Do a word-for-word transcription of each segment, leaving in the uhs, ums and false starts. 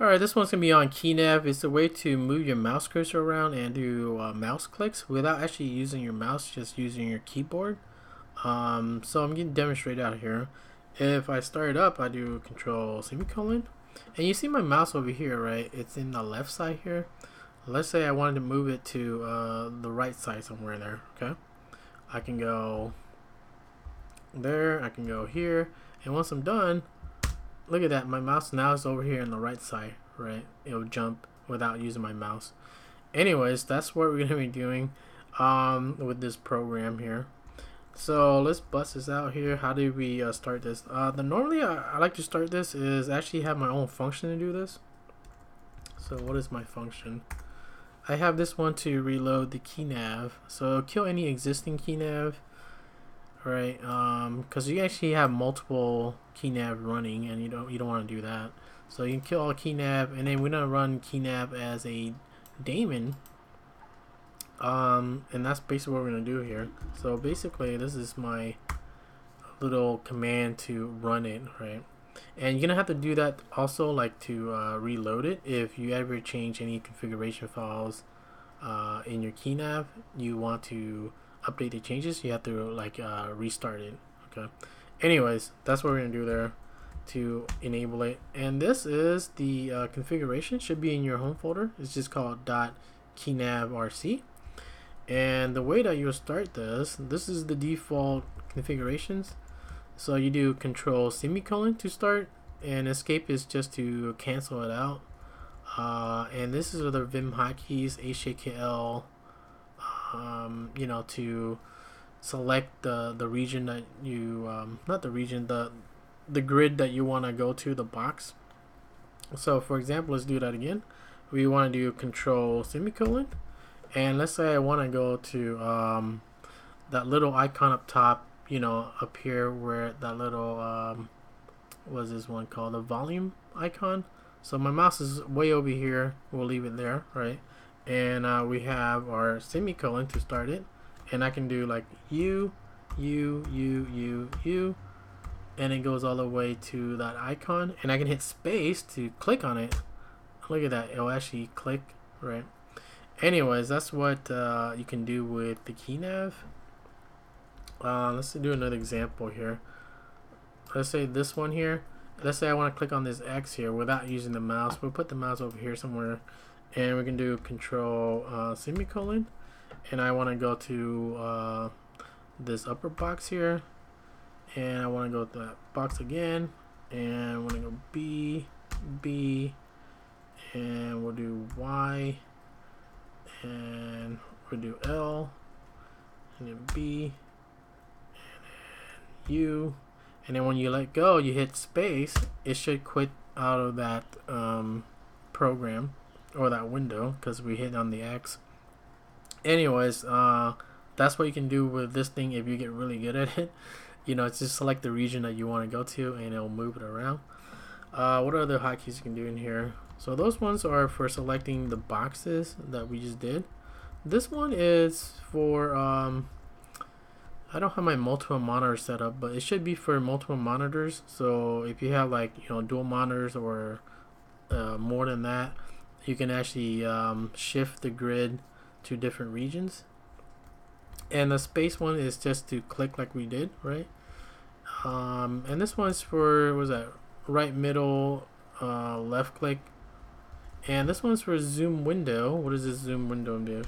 Alright, this one's going to be on keynav. It's a way to move your mouse cursor around and do uh, mouse clicks without actually using your mouse, just using your keyboard. Um, so I'm going to demonstrate out here. If I start it up, I do control semicolon. And you see my mouse over here, right? It's in the left side here. Let's say I wanted to move it to uh, the right side somewhere in there, okay? I can go there, I can go here. And once I'm done, look at that, my mouse now is over here on the right side, right? It'll jump without using my mouse. Anyways, that's what we're going to be doing um, with this program here. So let's bust this out here. How do we uh, start this? Uh, the normally I, I like to start this is actually have my own function to do this. So what is my function? I have this one to reload the keynav. So kill any existing keynav. Right, um, because you actually have multiple keynav running, and you don't you don't want to do that. So you can kill all keynav, and then we're gonna run keynav as a daemon. Um, and that's basically what we're gonna do here. So basically, this is my little command to run it, right? And you're gonna have to do that also, like to uh, reload it. If you ever change any configuration files uh, in your keynav, you want to update the changes, you have to like uh, restart it, okay? Anyways, that's what we're gonna do there to enable it. And this is the uh, configuration, should be in your home folder. It's just called .keynavrc. And the way that you'll start this, this is the default configurations. So you do control semicolon to start, and escape is just to cancel it out. Uh, and this is other Vim hotkeys, H J K L, Um, you know, to select the the region that you um, not the region the the grid that you want to go to, the box. So for example, let's do that again. We want to do control semicolon, and let's say I want to go to um, that little icon up top, you know, up here where that little um, what's this one called, the volume icon. So my mouse is way over here, we'll leave it there, right? And uh, we have our semicolon to start it, and I can do like U, U, U, U, U, and it goes all the way to that icon, and I can hit space to click on it. Look at that, it'll actually click, right? Anyways, that's what uh, you can do with the keynav. Uh, let's do another example here. Let's say this one here. Let's say I want to click on this X here without using the mouse. We'll put the mouse over here somewhere. And we can do control uh, semicolon, and I want to go to uh, this upper box here, and I want to go to that box again, and I want to go B, B, and we'll do Y, and we'll do L, and then B, and then U, and then when you let go, you hit space, it should quit out of that um, program, or that window, because we hit on the X. Anyways, uh, that's what you can do with this thing if you get really good at it. You know, it's just select the region that you want to go to, and it'll move it around. Uh, what other hotkeys you can do in here? So those ones are for selecting the boxes that we just did. This one is for, um, I don't have my multiple monitor set up, but it should be for multiple monitors. So if you have like, you know, dual monitors or uh, more than that, you can actually um, shift the grid to different regions. And the space one is just to click like we did, right? Um, and this one's for, what was that, right middle, uh, left click. And this one's for zoom window. What does this zoom window do?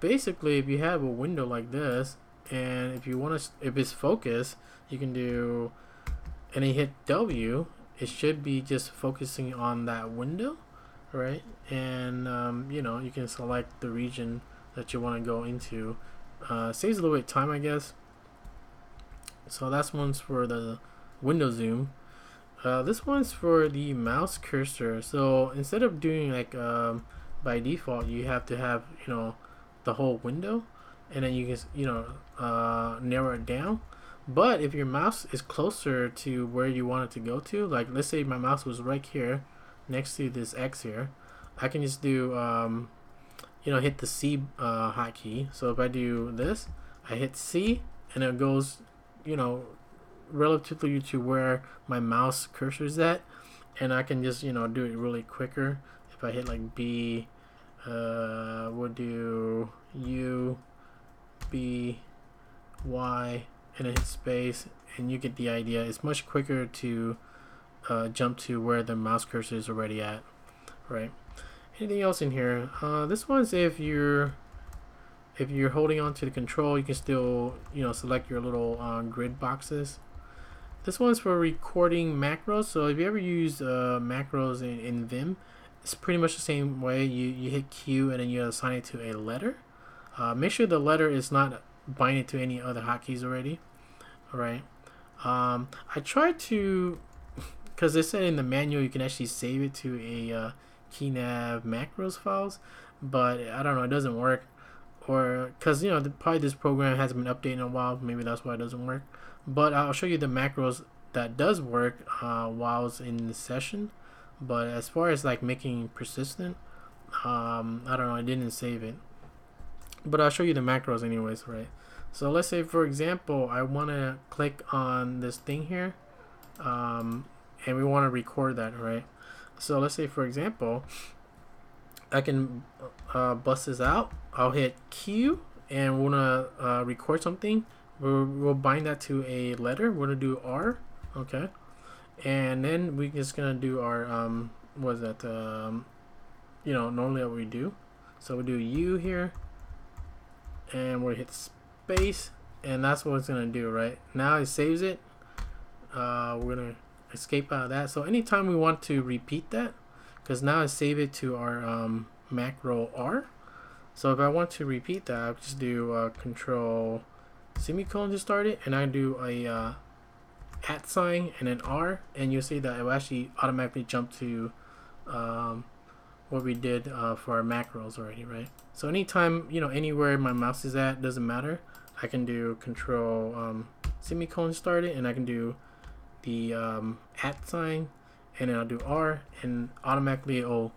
Basically, if you have a window like this, and if you want to, if it's focused, you can do, and you hit W, it should be just focusing on that window, right? And um, you know, you can select the region that you want to go into. Uh, saves a little bit of time, I guess. So that's one's for the window zoom. Uh, this one's for the mouse cursor. So instead of doing like um, by default, you have to have, you know, the whole window, and then you can, you know, uh, narrow it down. But if your mouse is closer to where you want it to go to, like let's say my mouse was right here next to this X here, I can just do um, you know, hit the C uh, hotkey. So if I do this, I hit C, and it goes, you know, relatively to where my mouse cursor is at, and I can just, you know, do it really quicker. If I hit like B, uh, we'll do U, B, Y, and then hit space, and you get the idea. It's much quicker to uh, jump to where the mouse cursor is already at, right? Anything else in here? Uh, this one's if you're if you're holding on to the control, you can still, you know, select your little uh, grid boxes. This one's for recording macros. So if you ever use uh, macros in, in Vim, it's pretty much the same way. You, you hit Q and then you assign it to a letter. Uh, make sure the letter is not binded to any other hotkeys already. All right. Um, I tried to, because they said in the manual you can actually save it to a uh, keynav macros files, but I don't know, it doesn't work. Or because, you know, the, probably this program hasn't been updated in a while, maybe that's why it doesn't work. But I'll show you the macros that does work uh, while it's in the session. But as far as like making persistent, um, I don't know, I didn't save it. But I'll show you the macros anyways, right? So let's say, for example, I want to click on this thing here, um, and we want to record that, right? So let's say, for example, I can uh, bust this out. I'll hit Q and we're gonna uh, record something. We'll, we'll bind that to a letter. We're gonna do R, okay? And then we're just gonna do our um, what is that? Um, you know, normally what we do. So we do U here, and we hit space, and that's what it's gonna do, right? Now it saves it. Uh, we're gonna escape out of that. So anytime we want to repeat that, because now I save it to our um, macro R. So if I want to repeat that, I'll just do uh, control semicolon to start it, and I do a uh, at sign and an R, and you'll see that it will actually automatically jump to um, what we did uh, for our macros already, right? So anytime, you know, anywhere my mouse is at, doesn't matter, I can do control um, semicolon to start it, and I can do the um, at sign, and then I'll do R, and automatically it'll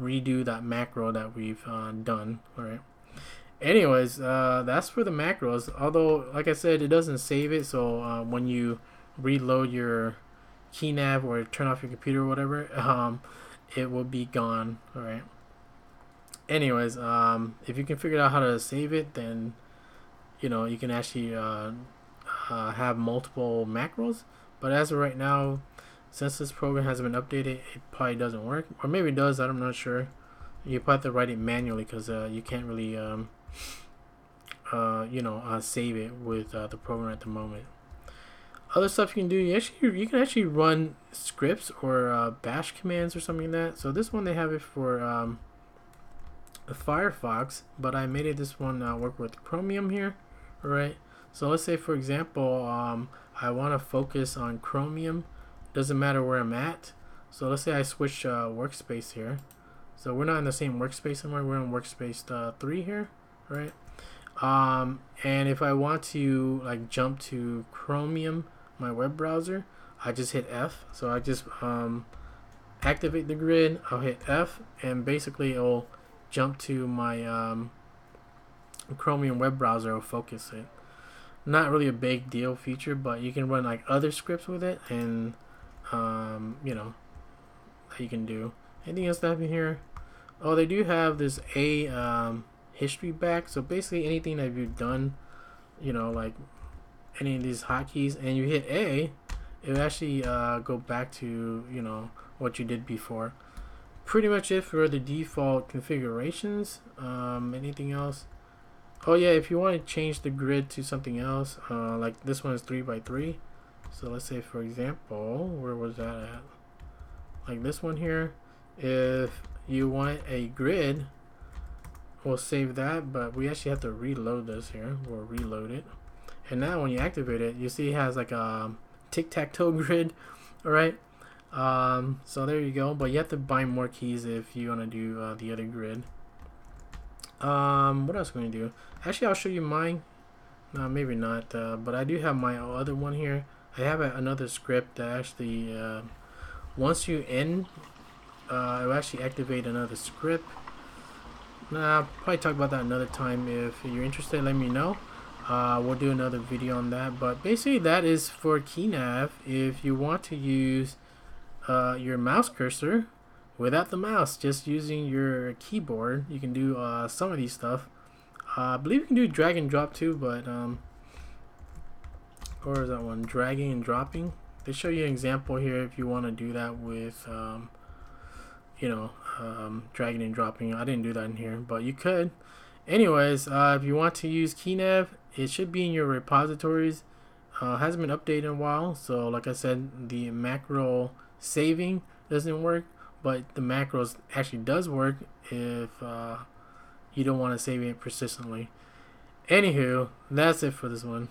redo that macro that we've uh, done, alright? Anyways, uh, that's for the macros, although, like I said, it doesn't save it, so uh, when you reload your keynav or turn off your computer or whatever, um, it will be gone, alright? Anyways, um, if you can figure out how to save it, then, you know, you can actually uh, uh, have multiple macros, but as of right now, since this program hasn't been updated, it probably doesn't work, or maybe it does, I'm not sure. You probably have to write it manually because uh, you can't really um, uh, you know, uh, save it with uh, the program at the moment. Other stuff you can do, you actually you can actually run scripts or uh, bash commands or something like that. So this one they have it for um, Firefox, but I made it this one uh, work with Chromium here, right? So let's say, for example, um, I want to focus on Chromium. Doesn't matter where I'm at. So let's say I switch uh, workspace here. So we're not in the same workspace somewhere. We're in workspace uh, three here, right? Um, and if I want to like jump to Chromium, my web browser, I just hit F. So I just um, activate the grid. I'll hit F, and basically it'll jump to my um, Chromium web browser. I'll focus it. Not really a big deal feature, but you can run like other scripts with it, and Um, you know, that you can do. Anything else that in here? Oh, they do have this a um, history back. So basically, anything that you've done, you know, like any of these hotkeys, and you hit A, it will actually uh, go back to, you know, what you did before. Pretty much it for the default configurations. Um, anything else? Oh yeah, if you want to change the grid to something else, uh, like this one is three by three. So let's say, for example, where was that at? Like this one here. If you want a grid, we'll save that, but we actually have to reload this here. We'll reload it. And now when you activate it, you see it has like a tic-tac-toe grid, all right? Um, so there you go, but you have to bind more keys if you want to do uh, the other grid. Um, what else can we do? Actually, I'll show you mine. No, maybe not, uh, but I do have my other one here. I have a, another script that actually, uh, once you end, uh, it'll actually activate another script. Nah, I'll probably talk about that another time. If you're interested, let me know. Uh, we'll do another video on that. But basically, that is for keynav. If you want to use uh, your mouse cursor without the mouse, just using your keyboard. You can do uh, some of these stuff. Uh, I believe you can do drag and drop too, but um, or is that one dragging and dropping? They show you an example here if you want to do that with um, you know um, dragging and dropping. I didn't do that in here, but you could. Anyways, uh, if you want to use keynav, it should be in your repositories. Uh, hasn't been updated in a while, so like I said, the macro saving doesn't work, but the macros actually does work if uh, you don't want to save it persistently. Anywho, that's it for this one.